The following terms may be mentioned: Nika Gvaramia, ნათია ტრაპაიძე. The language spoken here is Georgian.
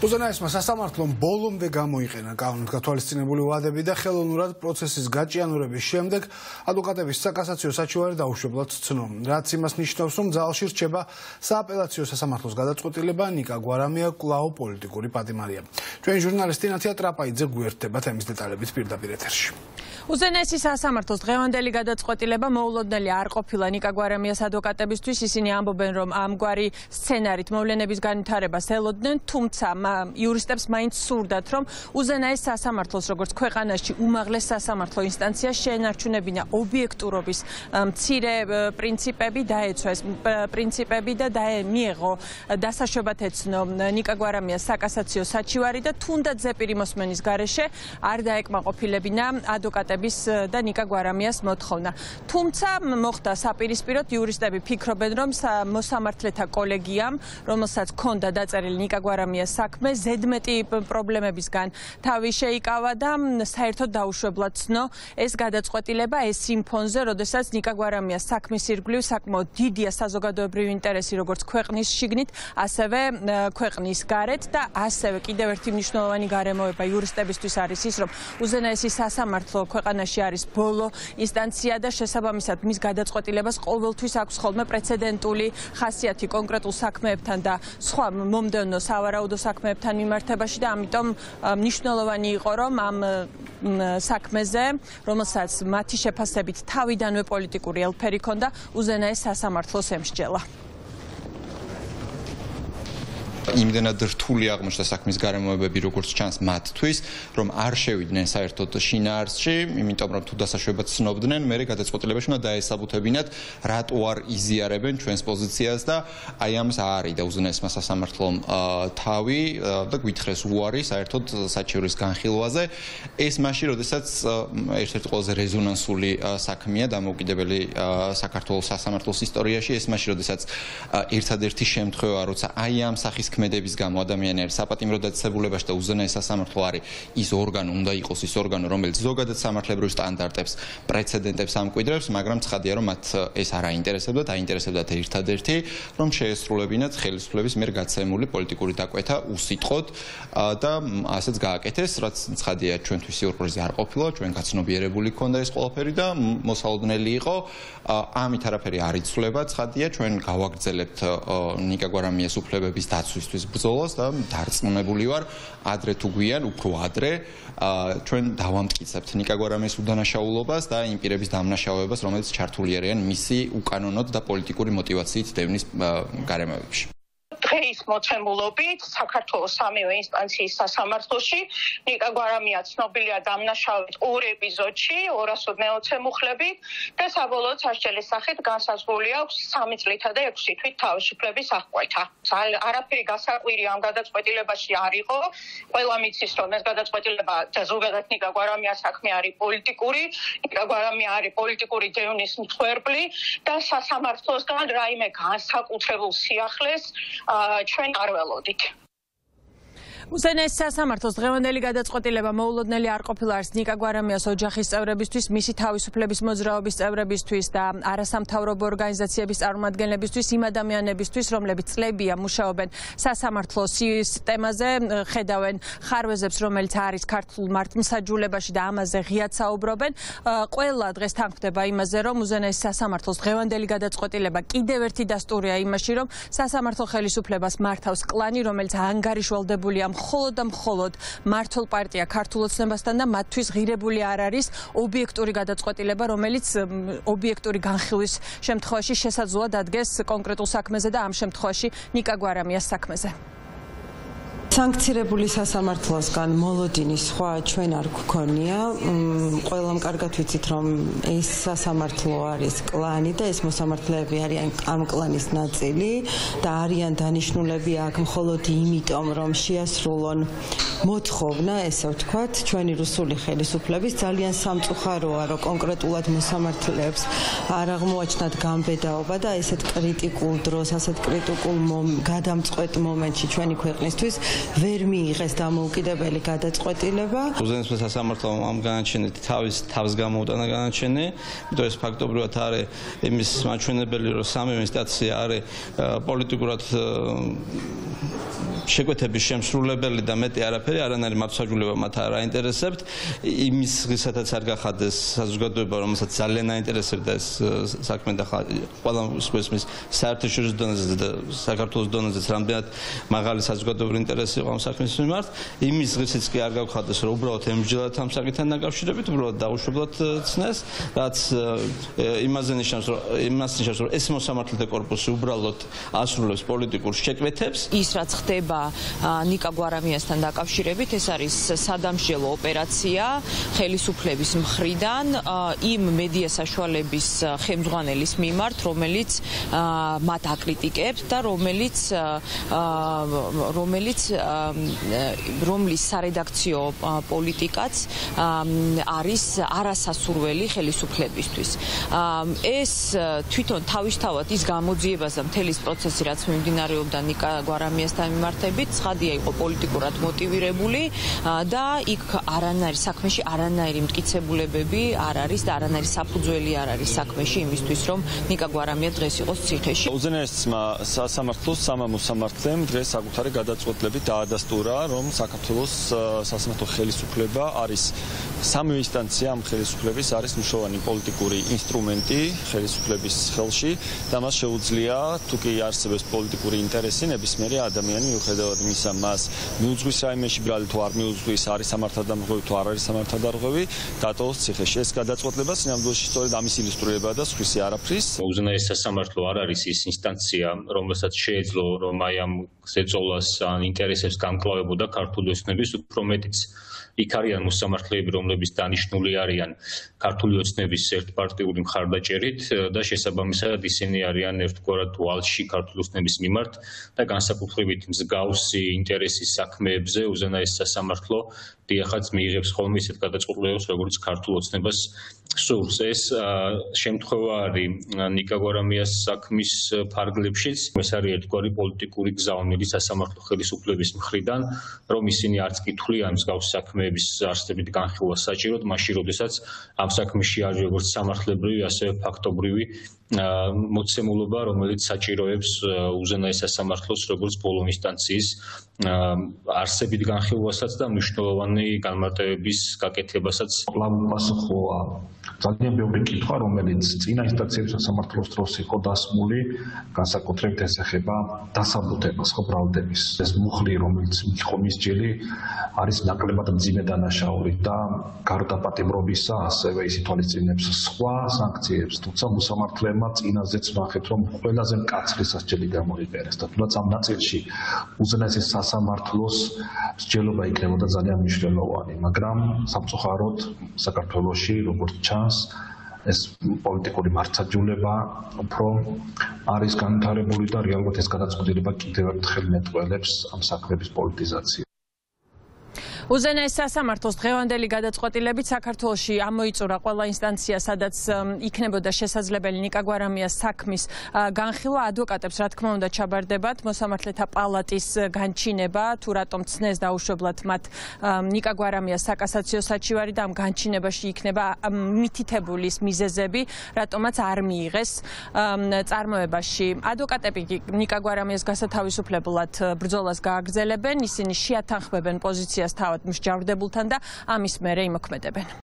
უზენაესმა სასამართლომ ბოლომდე გამოიყენა კანონით გათვალისწინებული ვადები და ხელოვნურად პროცესის გაჭიანურების შემდეგ ადვოკატების საკასაციო საჩივარი დაუშვებლად ცნო. რაც იმას ნიშნავს, რომ ძალში რჩება სააპელაციო სასამართლოს გადაწყვეტილება. ნიკა გვარამია კვლავ პოლიტიკური პატიმარია. Ჩვენი ჟურნალისტი ნათია ტრაპაიძე გვერდება თემის დეტალებით პირდაპირ ეთერში. უზენაესის სასამართლოს დღევანდელი გადაწყვეტილება მოულოდნელი არ ყოფილა ნიკა გვარამიას ადვოკატებისთვის. ისინი ამბობენ, რომ ამგვარი სცენარით მოვლენების განვითარებას ელოდნენ, თუმცა იურისტებს მაინც სურდათ, რომ უზენაეს სასამართლოს, როგორც ქვეყანაში უმაღლეს სასამართლო ინსტანცია, შეენარჩუნებინა ობიექტურობის მცირე პრინციპები, დაეცვა ეს პრინციპები და მიეღო დასაშვებად ეცნო ნიკა გვარამიას საკასაციო საჩივარი და თუნდაც ზეპირი მოსმენის გარეშე არ დაეკმაყოფილებინა ადვოკატების და ნიკა გვარამიას მოთხოვნა. თუმცა მოხდა საპირისპიროდ, იურისტები ფიქრობენ, რომ მოსამართლეთა კოლეგიამ, რომელსაც ჰქონდა დაწერილი ნიკა გვარამიას საქმე, ზედმეტი პრობლემებისგან თავი შეიკავა და საერთოდ დაუშვებლად ცნო ეს გადაწყვეტილება ეს იმ ფონზე, როდესაც ნიკა გვარამიას საქმის ირგვლივ საკმაოდ დიდია საზოგადოებრივი ინტერესი, როგორც ქვეყნის შიგნით, ასევე ქვეყნის გარეთ და ასევე კიდევ ერთი მნიშვნელოვანი გარემოება იურისტებისთვის არის ის, რომ უზენაესი სასამართლო ქვეყანაში არის ბოლო ინსტანცია და შესაბამისად მის გადაწყვეტილებას ყოველთვის აქვს ხოლმე პრეცედენტული ხასიათი კონკრეტულ საქმეებთან და სხვა მომდევნო სავარაუდო საქმეებთან მიმართებაში და ამიტომ მნიშვნელოვანი იყო, რომ ამ საქმეზე, რომელსაც მათი შეფასებით თავიდანვე პოლიტიკური ელფერი ჰქონდა, უზენაეს სასამართლოს ემსჯელა. იმდენად რთული აღმოჩნდა საქმის გარემოებები, როგორც ჩანს მათთვის, რომ არ შევიდნენ საერთოდ შინაარსში, იმიტომ რომ თუ დასაშვებად ცნობდნენ, მერე გადაწყვეტილებაში უნდა დაესაბუთებინათ, რატო არ იზიარებენ ჩვენს პოზიციას და აი ამას არიდა უზენაესმა სასამართლომ თავი და გვითხრეს უარი საერთოდ საჩივრის განხილვაზე. ეს მაშინ, როდესაც ერთ-ერთი ყველაზე რეზონანსული საქმეა დამოუკიდებელი საქართველოს სასამართლოს ისტორიაში, ეს მაშინ, როდესაც ერთადერთი შემთხვევაა, როცა აი ამ სახის კმედების გამო ადამიანებს საპატიმროდ დაწესებულებაში და უზენაეს სასამართლო არის ის ორგანო, უნდა იყოს ის ორგანო, რომელიც ზოგადად სამართლებრივ სტანდარტებს, პრეცედენტებს ამკვიდრებს, მაგრამ ცხადია, რომ მათ ეს არ აინტერესებდათ, აინტერესებდათ ერთადერთი, რომ შეესრულებინათ ხელისუფლების მიერ გაცემული პოლიტიკური დაკვეთა უსიტყოდ და ასეც გააკეთეს, რაც ცხადია ჩვენთვის სიურპრიზი არ ყოფილა, ჩვენ გაცნობიერებული ჰქონდა ეს ყველაფერი და მოსალოდნელი იყო. ამით არაფერი არ იცვლება, ცხადია, ჩვენ გავაგრძელებთ ნიკა გვარამიას უფლებების დაცვისთვის ბრძოლას და დარწმუნებული ვარ, ადრე თუ გვიან, უფრო ადრე ჩვენ დავამტკიცებთ ნიკა გვარამიას უდანაშაულობას და იმ პირების დამნაშავებას, რომელიც ჩართული არიან მისი უკანონოდ და პოლიტიკური მოტივაციით დევნის გარემოებებში. დღეის მოცემულობით საქართველოს სამივე ინსტანციის სასამართლოში ნიკა გვარამია ცნობილია დამნაშავედ 2 ეპიზოდში 220 მუხლებით და საბოლოოდ სასჯელის სახით განსაზღვრული აქვს 3 წლითა და 6 თვით თავისუფლების აღკვეთა. არაფერი გასაკვირი ამ გადაწყვეტილებაში არ იყო. ყველა მიცის, რომ ეს გადაწყვეტილება და ზოგადად ნიკა გვარამიას საქმე არის პოლიტიკური. ნიკა გვარამია არის პოლიტიკური დევნის მსხვერპლი და სასამართლოსგან რაიმე განსაკუთრებულ სიახლეს ჩვენ არ ველოდით. უზენაეს სასამართლოს დღევანდელი გადაწყვეტილება მოულოდნელი არ ყოფილა არც ნიკა გვარამიას ოჯახის წევრებისთვის, მისი თავისუფლების მოძრაობის წევრებისთვის და არასამთავრობო ორგანიზაციების წარმომადგენლებისთვის, იმ ადამიანებისთვის, რომლებიც წლებია მუშაობენ სასამართლოს სისტემაზე, ხედავენ ხარვეზებს, რომელიც არის ქართულ მართლმსაჯულებაში და ამაზე ღიად საუბრობენ. ყველა დღეს თანხმდება იმაზე, რომ უზენაეს სასამართლოს დღევანდელი გადაწყვეტილება კიდევ ერთი დასტურია იმაში, რომ სასამართლო ხელისუფლებას მართავს კლანი, რომელიც ანგარიშვალდებულია მხოლოდ და მხოლოდ მართულ პარტია ქართულ ოცნებასთან და მათთვის ღირებული არ არის ობიექტური გადაწყვეტილება, რომელიც ობიექტური განხილვის შემთხვევაში შესაძლოა დადგეს კონკრეტულ საქმეზე და ამ შემთხვევაში ნიკა გვარამიას საქმეზე. სანქცირებული სასამართლოსგან მოლოდინის სხვა ჩვენ არ გქონია. ყველამ კარგად ვიცით, რომ ეს სასამართლო არის კლანი და ეს მოსამართლეები არიან ამ კლანის ნაწილი და არიან დანიშნულები აქ მხოლოდ იმიტომ, რომ შეასრულონ მოთხოვნა, ესე ვთქვათ, ჩვენი რუსული ხელისუფლების ძალიან სამწუხაროა, რომ კონკრეტულად მოსამართლეებს არ აღმოაჩნდათ გამბედაობა და ესეთ კრიტიკულ დროს, ასეთ კრიტიკულ გადამწყვეტ მომენტში ჩვენი ქვეყნისთვის ვერ მიიღეს დამოუკიდებელი გადაწყვეტილება. Უზენესმა სასამართლომ ამ განაჩენით თავს გამოუტანა განაჩენი, იმიტომ ეს ფაქტობრივად არის იმის მაჩვენებელი, რომ სამივე ინსტანცია არის პოლიტიკურად შეკვეთების შემსრულებელი და მეტი არაფერი არანაირი მართვსაჯულება მათ არ აინტერესებთ იმისთვისაც არ გახადეს საზოგადოება რომელსაც ძალიან აინტერესებდა ეს საქმე და ყველა მსხვერპლის საერთაშორისო დონეზე და საქართველოს დონეზე რამდენად მაღალი საზოგადოებრივი ინტერესი იყო ამ საქმის მიმართ იმისთვისაც კი არ გაგხადეს რომ უბრალოდ ემჯილათ ამ საკითხთან დაკავშირებით უბრალოდ დაუშვებლად ცნეს რაც იმაზე ნიშნავს რომ ეს მოსამართლეთა კორპუსი უბრალოდ ასრულებს პოლიტიკურ შეკვეთებს ის რაც ხდება ნიკა გვარამიასთან დაკავშირებით ეს არის სადამსჯელო ოპერაცია ხელისუფლების მხრიდან იმ მედია საშუალების ხელმძღვანელის მიმართ რომელიც მათ აკრიტიკებს და რომლის სარედაქციო პოლიტიკაც არის არასასურველი ხელისუფლებისთვის ეს თვითონ თავისთავად ის გამოძიებაზე მთელის პროცესი რაც მიმდინარეობდა ნიკა გვარამიასთან მიმართებით ცხადია იყო პოლიტიკურად მოტივირებული და იქ არანაირი საქმეში არანაირი მტკიცებულებები არ არის და არანაირი საფუძველი არ არის საქმეში იმისთვის რომ ნიკა გვარამია დღეს იყოს ციხეში. უზენესმა სასამართლოს სამმა მოსამართლემ დღეს საკუთარი გადაწყვეტილებით დაადასტურა რომ საქართველოს სასამართლო ხელისუფლება არის სამი ინსტანცია ამ ხელისუფლების არის მნიშვნელოვანი პოლიტიკური ინსტრუმენტი ხელისუფლების ხელში და მას შეუძლია თუ კი არსებობს პოლიტიკური ინტერესი ნებისმიერი ადამიანი მიუხედავად მისა მას მიუძღვის რაიმეში ბრალი თუ არ მიუძღვის არის სამართალდამღვევი თუ არ არის სამართალდამღვევი დატოვოს ციხეში ეს გადაწყვეტილება სინამდვილეში სწორედ ამის ილუსტრირება და სხვისი არაფრის უზენაეს სასამართლო არ არის ის ინსტანცია რომელსაც შეეძლო რომ აი ამ ზეწოლას ან ინტერესებს გამკლავებოდა ქართული ოცნების უფრო მეტიც იქ არიან მოსამართლეები რომლების დანიშნული არიან ქართული ოცნების ერთპარტიული მხარდაჭერით და შესაბამისად ისინი არიან ერთგვარად ვალში ქართული ოცნების მიმართ და განსაკუთრებით მსგავსი ინტერესის საქმეებზე უზენაეს სასამართლო დიახაც მიიღებს ხოლმე ისეთ გადაწყვეტილებებს როგორც ქართულ ოცნებას სურს ეს შემთხვევა არის ნიკა გვარამიას საქმის ფარგლებშიც ეს არის ერთგვარი პოლიტიკური გზავნილი სასამართლო ხელისუფლების მხრიდან რომ ისინი არც კი თვლიან მსგავსი საქმეების არსებობით განხილვას საჭიროდ მაშინ როდესაც ამ საქმეში არის როგორც სამართლებრივი ასევე ფაქტობრივი მოცემულობა რომელიც საჭიროებს უზენაეს სასამართლოს როგორც ბოლო ინსტანციის არსებით განხილვასაც და მნიშვნელოვანი განმარტებების გაკეთებასაც პასუხია ძალიან ბევრი კითხვა რომელიც წინა ინსტანციების სასამართლოს დროს იყო დასმული განსაკუთრებით ეს ეხება დასაბუთებას ხო ბრალდების ეს მუხლი რომელიც იყო მისჯილი არის ნაკლებად მძიმე დანაშაული და გარდა პატიმრობისა ასევე ის ითვალისწინებს სხვა სანქციებს თუმცა მოსამართლეებმა წინაზეც ნახეთ რომ ყველაზე მკაცრი სასჯელი გამოიყენეს და თუნდაც ამ ნაწილში უზენაეს სასამართლოს მსჯელობა იქნებოდა ძალიან მნიშვნელოვანი მაგრამ სამწუხაროდ საქართველოში როგორც ჩანს ეს პოლიტიკური მართსაჯულება უფრო არის განვითარებული და რეალურად ეს გადაწყვეტილება კიდევ ერთხელ მეტყველებს ამ საქმეების პოლიტიზაციას. უზენაეს სასამართლოს დღევანდელი გადაწყვეტილებით საქართველოში ამოიწურა ყველა ინსტანცია, სადაც იქნებოდა შესაძლებელი ნიკა გვარამიას საქმის განხილვა, ადვოკატებს რა თქმა უნდა ჩაბარდებათ, მოსამართლეთა პალატის განჩინება, თუ რატომ ცნეს დაუშვებლად მათ ნიკა გვარამიას საკასაციო საჩივარი და ამ განჩინებაში იქნება მითითებული ის მიზეზები, რატომაც არ მიიღეს წარმოებაში. ადვოკატები ნიკა გვარამიას გასათავისუფლებლად ბრძოლას გააგრძელებენ, ისინი შეათანხმებენ პოზიციას თავად მსჯავრდებულთან და ამის მერე იმოქმედებენ.